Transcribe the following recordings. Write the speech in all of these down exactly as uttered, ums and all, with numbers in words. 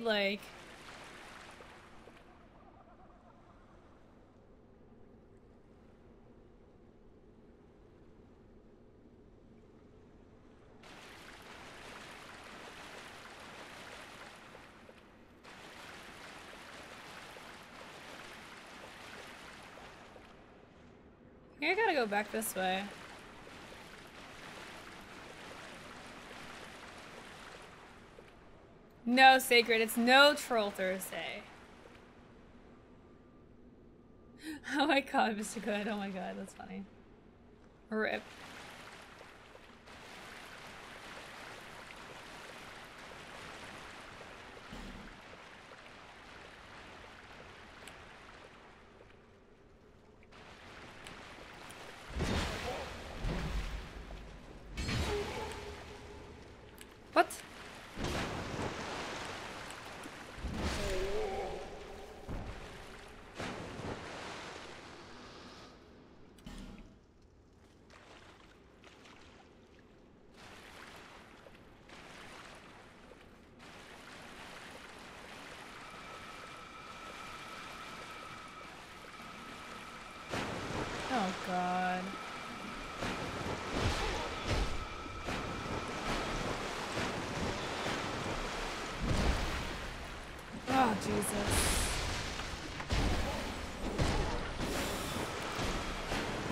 like... I gotta go back this way. No, Sacred, it's no Troll Thursday. Oh my god, Mister Good, oh my god, that's funny. R I P.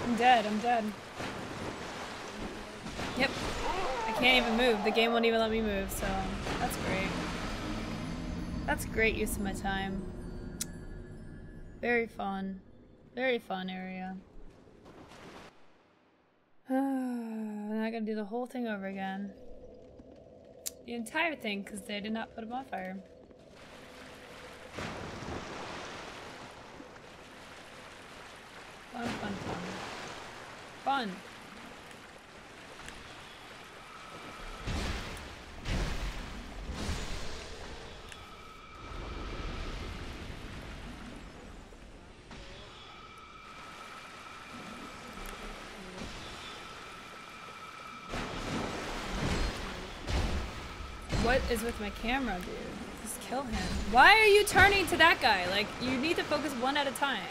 I'm dead, I'm dead. Yep. I can't even move. The game won't even let me move, so that's great. That's great use of my time. Very fun. Very fun area. Now I gotta do the whole thing over again. The entire thing, because they did not put a bonfire. Fun, fun, fun. Fun. What is with my camera, dude? Just kill him. Why are you turning to that guy? Like, you need to focus one at a time.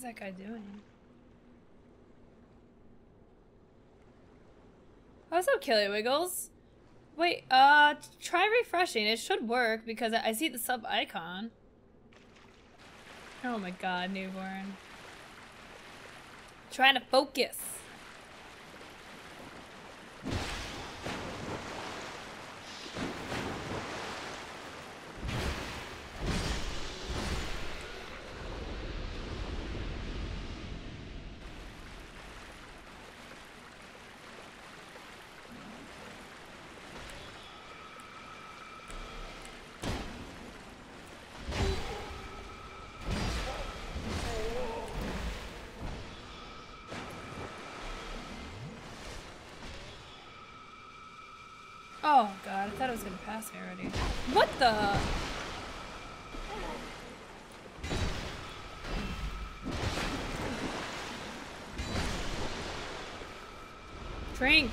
What is that guy doing? What's up, Kelly Wiggles? Wait, uh, try refreshing. It should work because I see the sub icon. Oh my god, newborn. Trying to focus. Oh god, I thought it was gonna pass me already. What the? Drink.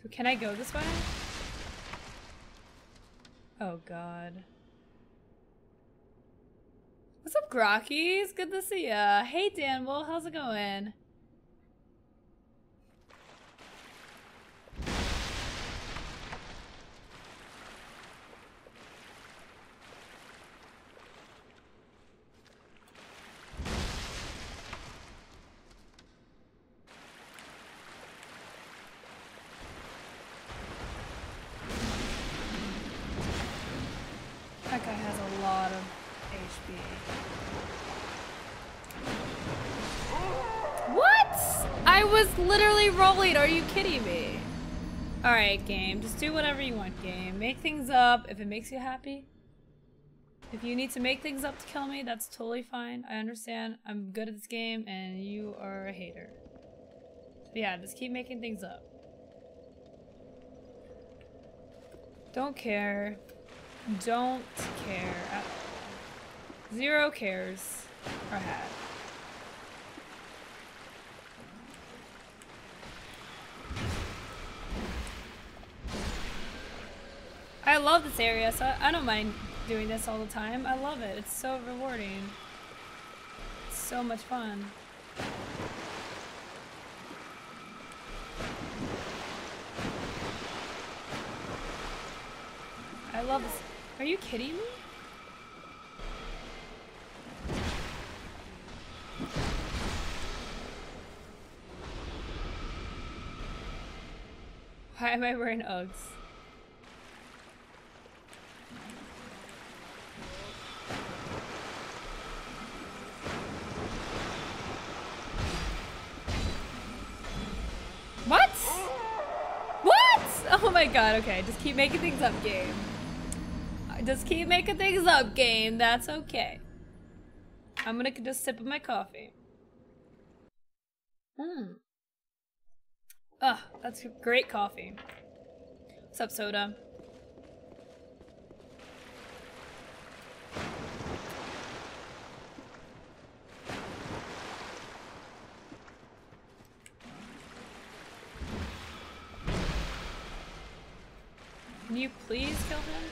So can I go this way? Oh god. What's up, Grokkies? Good to see ya. Hey, Danbull, how's it going? Are you kidding me? Alright, game. Just do whatever you want, game. Make things up if it makes you happy. If you need to make things up to kill me, that's totally fine. I understand. I'm good at this game and you are a hater. So yeah, just keep making things up. Don't care. Don't care at all. Zero cares or had. I love this area, so I don't mind doing this all the time. I love it. It's so rewarding. It's so much fun. I love this. Are you kidding me? Why am I wearing Uggs? Oh my god, okay, just keep making things up, game. Just keep making things up, game. That's okay. I'm gonna just sip of my coffee. Hmm. Ugh, that's great coffee. What's up, soda? Can you please kill him?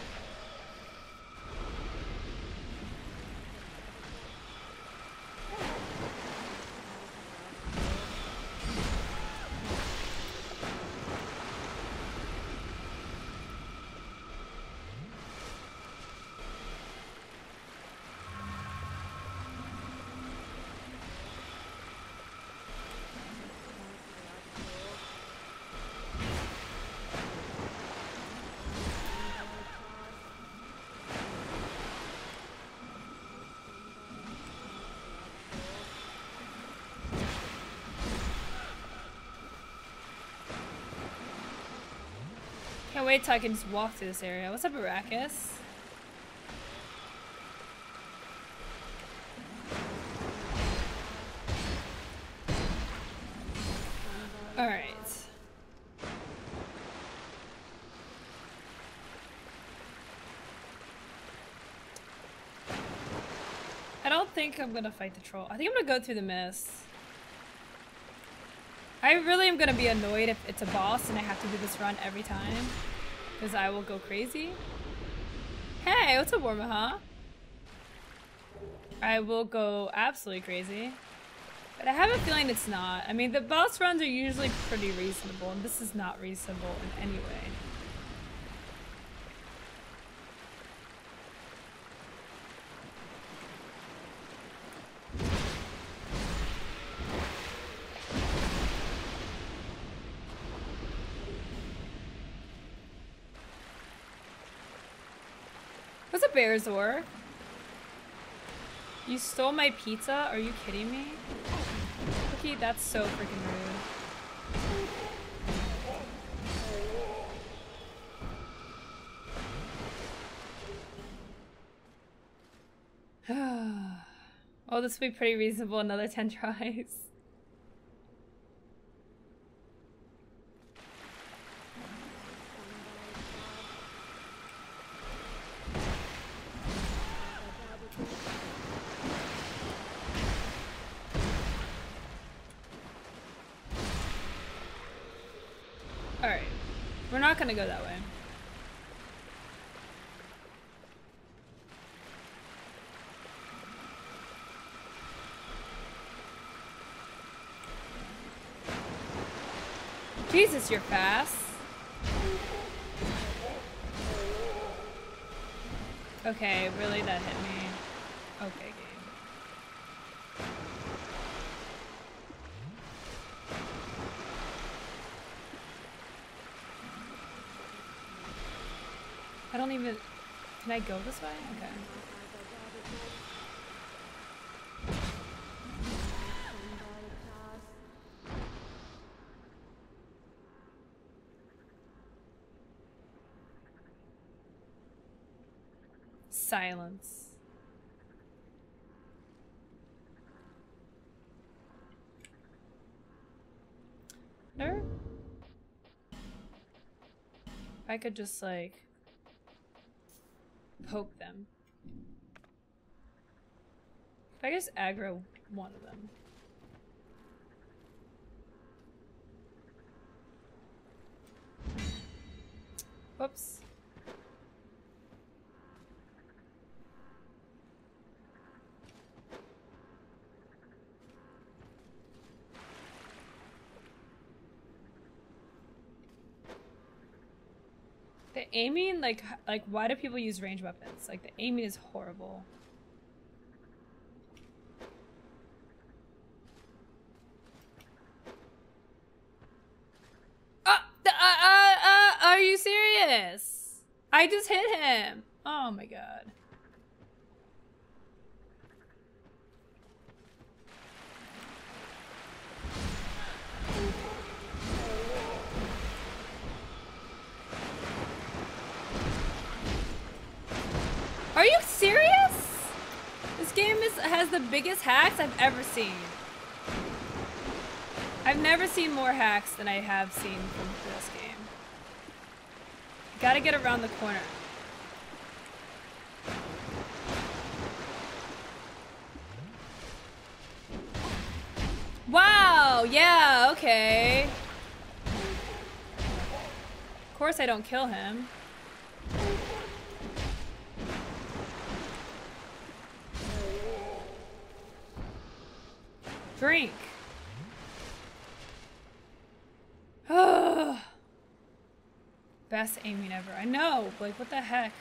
Can't wait till I can just walk through this area. What's up, Arrakis? Alright. I don't think I'm gonna fight the troll. I think I'm gonna go through the mist. I really am gonna be annoyed if it's a boss and I have to do this run every time, because I will go crazy. Hey, what's up, Warmaha? I will go absolutely crazy. But I have a feeling it's not. I mean, the boss runs are usually pretty reasonable, and this is not reasonable in any way. Zor, you stole my pizza? Are you kidding me? Look Cookie? That's so freaking rude. Oh, this will be pretty reasonable, another ten tries. Alright, we're not gonna go that way. Jesus, you're fast. Okay, really, that hit me. Okay, game. I don't even... Can I go this way? Okay. Silence. No? I could just like poke them. If I just aggro one of them. Whoops. Aiming, like, like, why do people use range weapons? Like, the aiming is horrible. Oh, uh, uh, uh, are you serious? I just hit him. Oh my god. Are you serious? This game is, has the biggest hacks I've ever seen. I've never seen more hacks than I have seen from this game. Gotta get around the corner. Wow, yeah, okay. Of course I don't kill him. Drink. Oh. Best aiming ever. I know. Like, what the heck?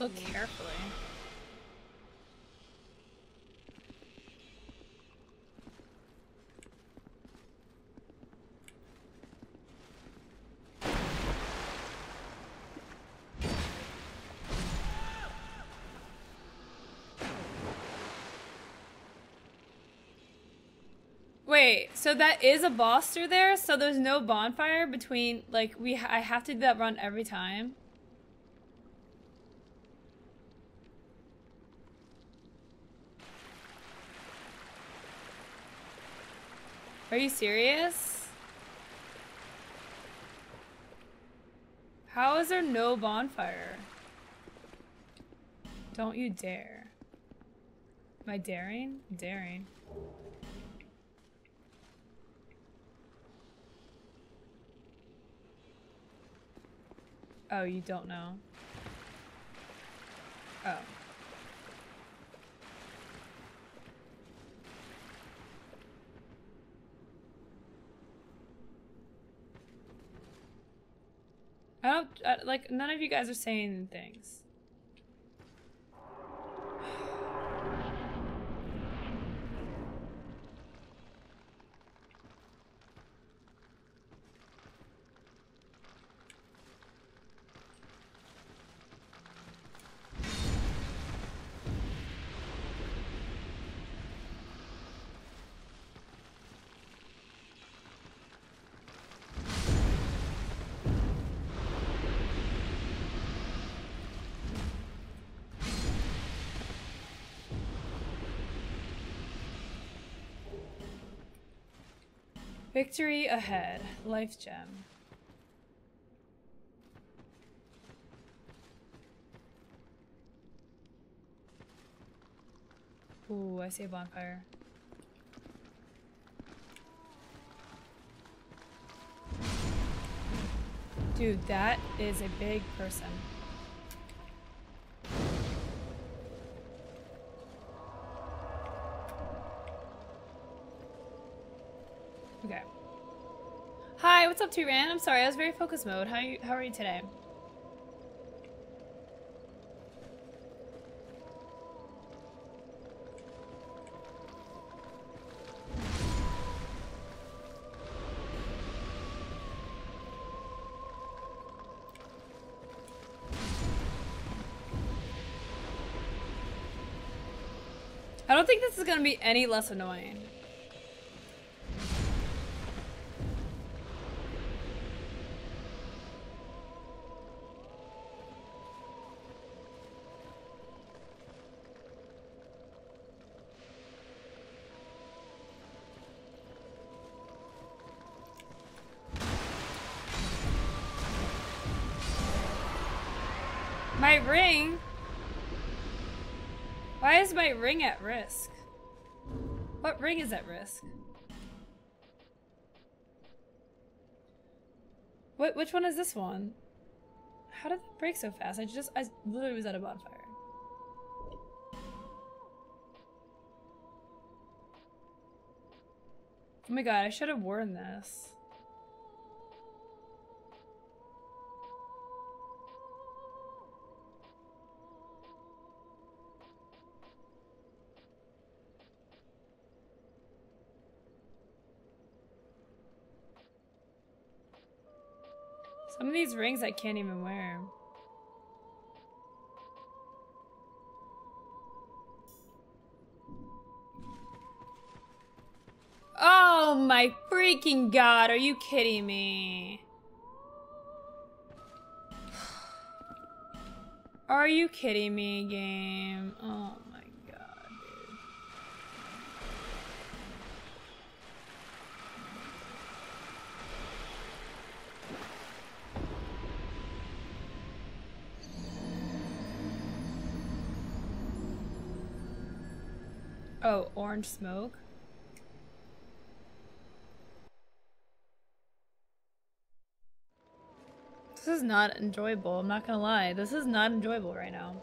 Look carefully. Wait, so that is a boss through there? So there's no bonfire between, like, we ha I have to do that run every time? Are you serious? How is there no bonfire? Don't you dare. Am I daring? I'm daring. Oh, you don't know. Oh. I don't, I, like, none of you guys are saying things. Victory ahead. Life gem. Ooh, I see a bonfire. Dude, that is a big person. What's up, T-Ran? I'm sorry, I was very focused mode. How are you, how are you today? I don't think this is going to be any less annoying. Ring? Why is my ring at risk? What ring is at risk? What? Which one is this one? How did that break so fast? I just, I literally was at a bonfire. Oh my god, I should have worn this. Some of these rings I can't even wear. Oh my freaking god, are you kidding me? Are you kidding me, game? Oh my god, dude. Oh, orange smoke. This is not enjoyable, I'm not gonna lie. This is not enjoyable right now.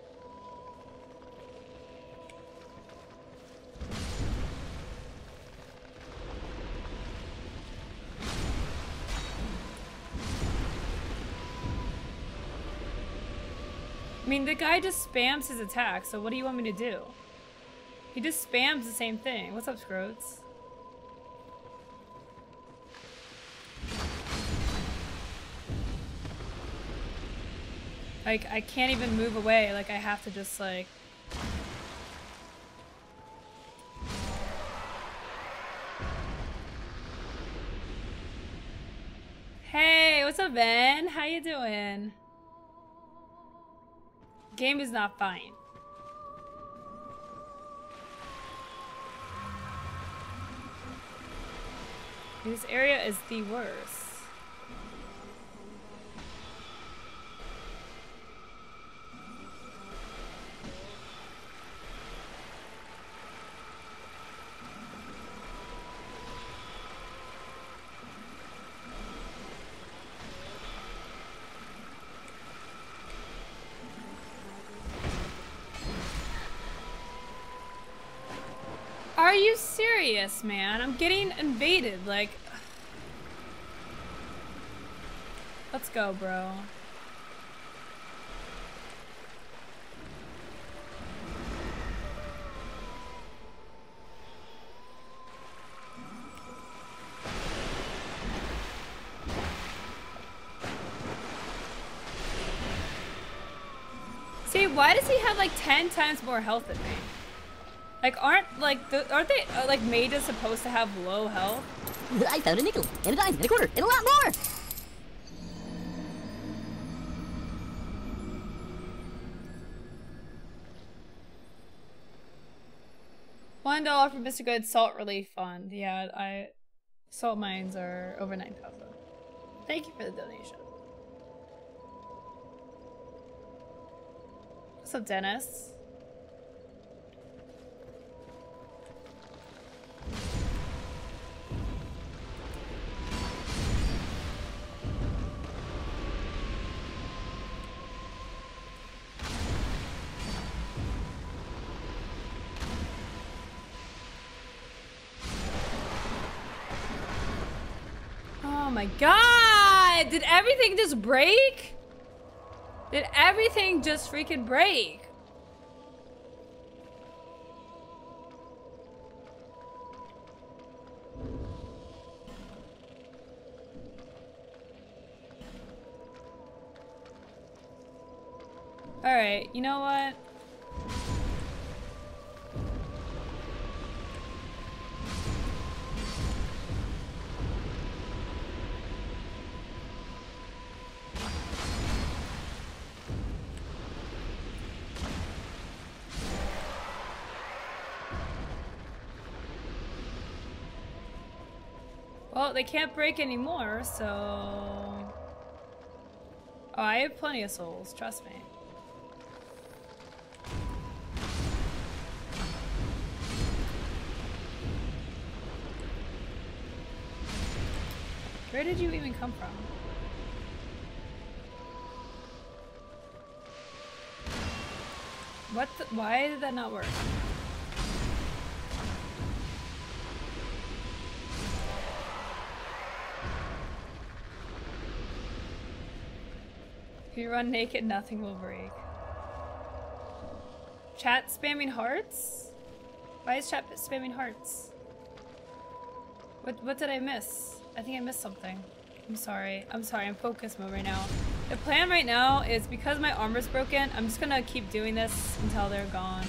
I mean, the guy just spams his attack, so what do you want me to do? He just spams the same thing. What's up, Scroats? Like, I can't even move away. Like, I have to just, like... Hey, what's up, Ben? How you doing? Game is not fine. This area is the worst. Are you serious, man? I'm getting invaded, like... Let's go, bro. Wait, why does he have like ten times more health than me? Like, aren't like the, aren't they uh, like mages supposed to have low health? I found a nickel and a dime and a quarter and a lot more. One dollar for Mister Good Salt Relief Fund. Yeah, I salt mines are over nine thousand. Thank you for the donation. What's up, Dennis? Oh my God! Did everything just break? Did everything just freaking break? All right, you know what? Well, they can't break anymore, so... Oh, I have plenty of souls, trust me. Where did you even come from? What the- why did that not work? If you run naked, nothing will break. Chat spamming hearts? Why is chat spamming hearts? What what did I miss? I think I missed something. I'm sorry. I'm sorry. I'm focused mode right now. The plan right now is because my armor's broken, I'm just gonna keep doing this until they're gone.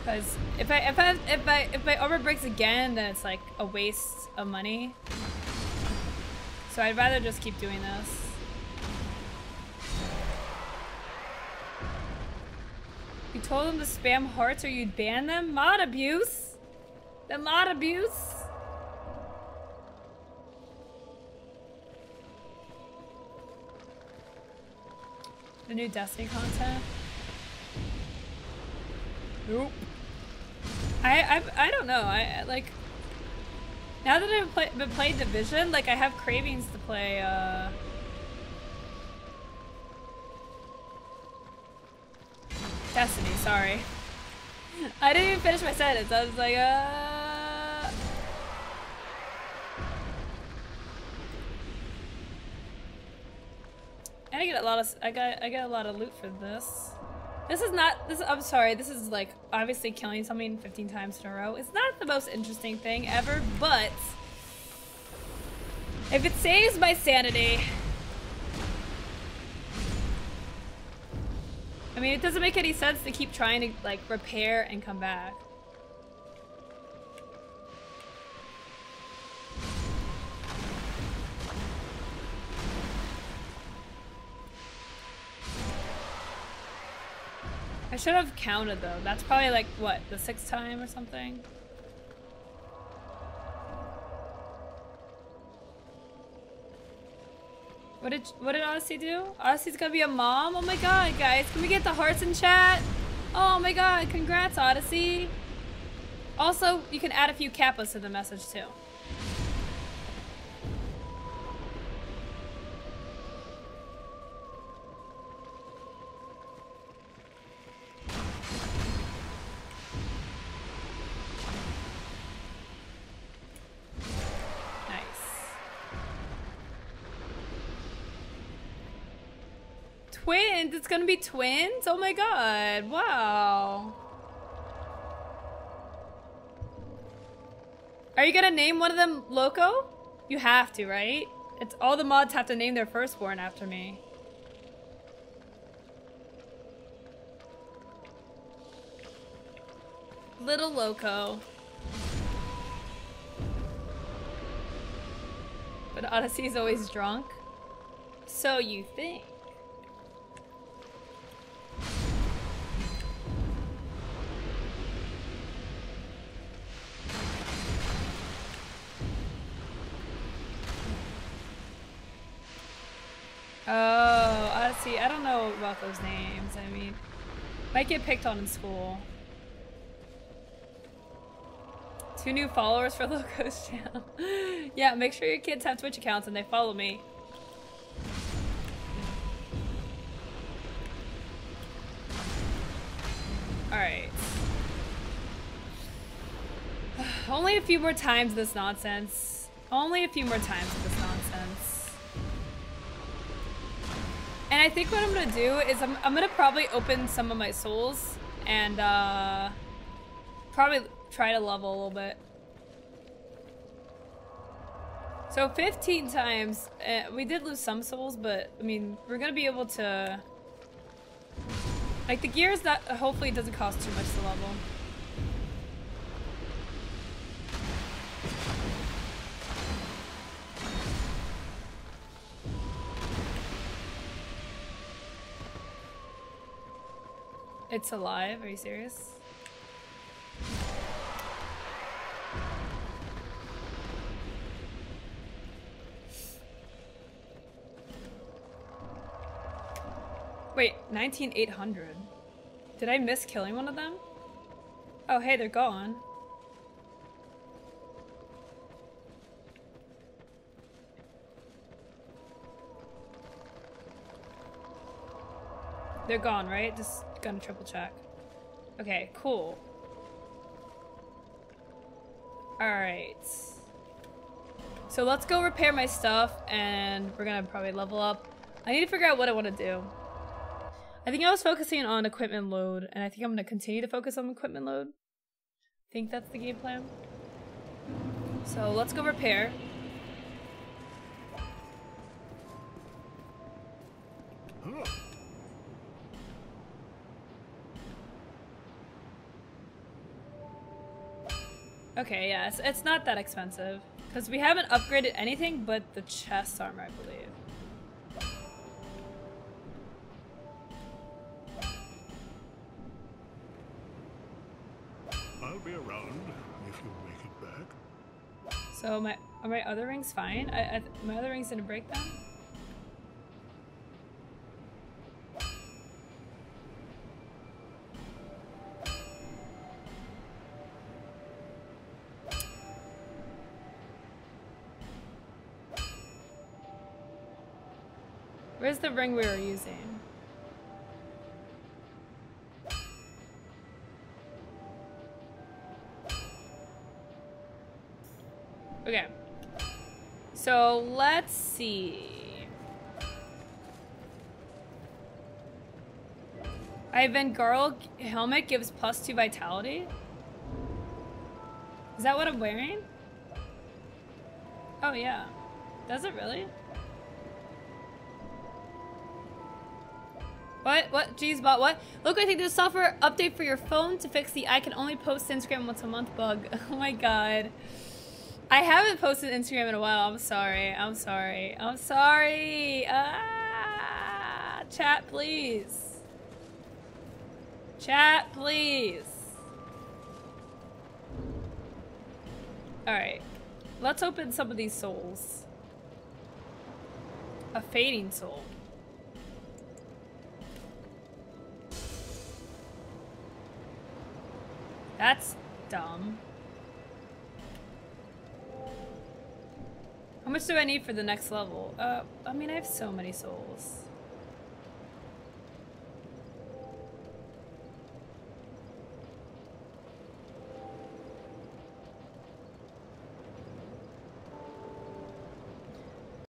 Because if I if I if I if my armor breaks again, then it's like a waste of money. So I'd rather just keep doing this. You told them to spam hearts or you'd ban them? Mod abuse! The mod abuse! The new Destiny content? Nope. I, I, I don't know, I, I like... Now that I've play, been playing Division, like I have cravings to play, uh... Destiny, sorry. I didn't even finish my sentence. I was like, uh. And I get a lot of, I got, I get a lot of loot for this. This is not, this. I'm sorry. This is like obviously killing something fifteen times in a row. It's not the most interesting thing ever, but if it saves my sanity. I mean, it doesn't make any sense to keep trying to, like, repair and come back. I should have counted, though. That's probably, like, what, the sixth time or something? What did what did Odyssey do? Odyssey's gonna be a mom? Oh my god, guys. Can we get the hearts in chat? Oh my god, congrats, Odyssey. Also, you can add a few kappas to the message too. Twins? It's gonna be twins? Oh my god, wow. Are you gonna name one of them Loco? You have to, right? It's all the mods have to name their firstborn after me. Little Loco. But Odyssey's always drunk. So you think. Oh, Odyssey, I don't know about those names. I mean, might get picked on in school. Two new followers for Loco's channel. Yeah, make sure your kids have Twitch accounts and they follow me. Alright. Only a few more times this nonsense. Only a few more times this nonsense. And I think what I'm gonna do is I'm, I'm gonna probably open some of my souls and uh, probably try to level a little bit. So fifteen times, uh, we did lose some souls, but I mean, we're gonna be able to, like the gears that hopefully doesn't cost too much to level. It's alive? Are you serious? Wait, nineteen eight hundred. Did I miss killing one of them? Oh, hey, they're gone. They're gone, right? Just gonna triple check. Okay, cool. Alright. So let's go repair my stuff and we're gonna probably level up. I need to figure out what I want to do. I think I was focusing on equipment load and I think I'm gonna continue to focus on equipment load. I think that's the game plan. So let's go repair. Okay, yeah, it's, it's not that expensive. Because we haven't upgraded anything but the chest armor, I believe. I'll be around if you make it back. So, my, are my other rings fine? I, I, my other rings didn't break them? Where's the ring we were using? Okay. So let's see. Ivan Garl helmet gives plus two vitality. Is that what I'm wearing? Oh yeah. Does it really? What? What? Jeez, bot, what? Look, I think there's a software update for your phone to fix the I can only post Instagram once a month bug. Oh my god. I haven't posted Instagram in a while. I'm sorry. I'm sorry. I'm sorry. Ah, chat, please. Chat, please. Alright. Let's open some of these souls. A fading soul. That's dumb. How much do I need for the next level? Uh, I mean, I have so many souls.